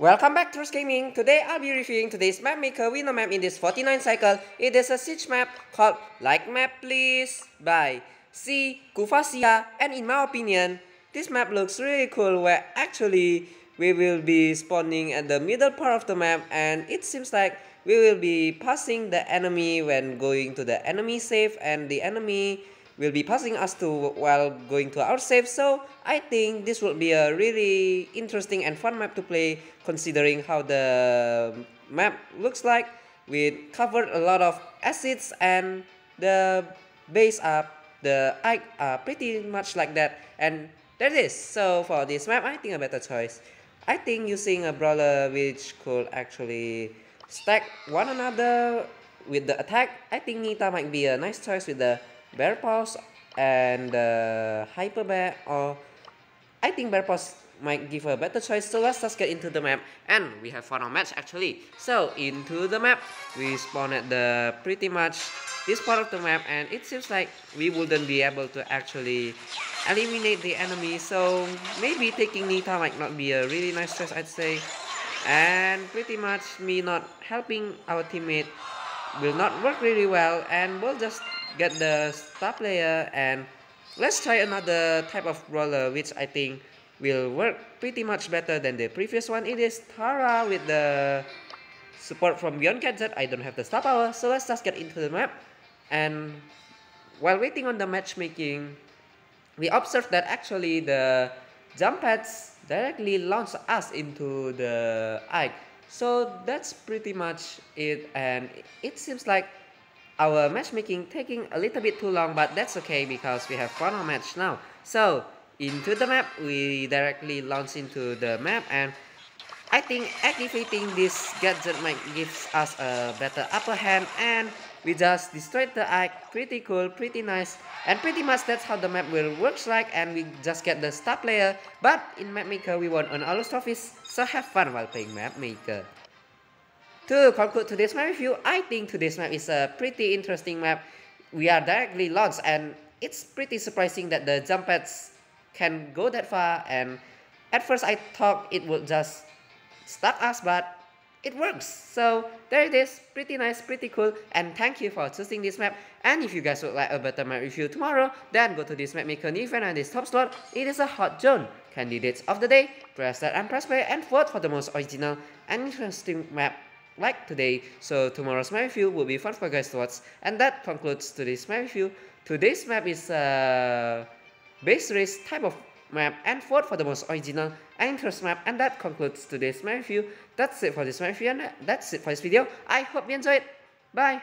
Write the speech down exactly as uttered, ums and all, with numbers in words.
Welcome back to RusGaming. Today I'll be reviewing today's map maker winner map in this forty-ninth cycle. It is a siege map called Like Map Please by CCUVASIA, and in my opinion this map looks really cool, where actually we will be spawning at the middle part of the map and it seems like we will be passing the enemy when going to the enemy safe, and the enemy will be passing us to while going to our save. So I think this will be a really interesting and fun map to play, considering how the map looks like. We covered a lot of assets and the base up, the ike are pretty much like that, and that is. So for this map I think a better choice. I think using a brawler which could actually stack one another with the attack, I think Nita might be a nice choice with the Bear Paws and uh, Hyper Bear, or I think Bear Paws might give a better choice. So let's just get into the map, and we have found our match actually. So into the map, we spawned at the pretty much this part of the map, and it seems like we wouldn't be able to actually eliminate the enemy. So maybe taking Nita might not be a really nice choice, I'd say. And pretty much me not helping our teammate will not work really well, and we'll just get the star player, and let's try another type of brawler which I think will work pretty much better than the previous one. It is Tara with the support from Beyond Gadget. I don't have the star power, so let's just get into the map. And while waiting on the matchmaking, we observed that actually the jump pads directly launched us into the ike. So that's pretty much it, and it seems like our matchmaking taking a little bit too long, but that's okay because we have found our match now. So into the map, we directly launch into the map, and I think activating this gadget might give us a better upper hand, and we just destroyed the ike. Pretty cool, pretty nice, and pretty much that's how the map will works like, and we just get the star player. But in map maker we won on all those trophies, so have fun while playing map maker. To conclude today's map review, I think today's map is a pretty interesting map. We are directly launched, and it's pretty surprising that the jump pads can go that far, and at first I thought it would just stuck us, but it works. So there it is, pretty nice, pretty cool, and thank you for choosing this map. And if you guys would like a better map review tomorrow, then go to this map maker new event on this top slot. It is a hot zone. Candidates of the day, press that and press play and vote for the most original and interesting map like today, so tomorrow's map review will be fun for guys to watch. And that concludes today's map review. Today's map is a base race type of map, and vote for the most original and interesting map. And that concludes today's map review. That's it for this map review, and that's it for this video. I hope you enjoyed. Bye.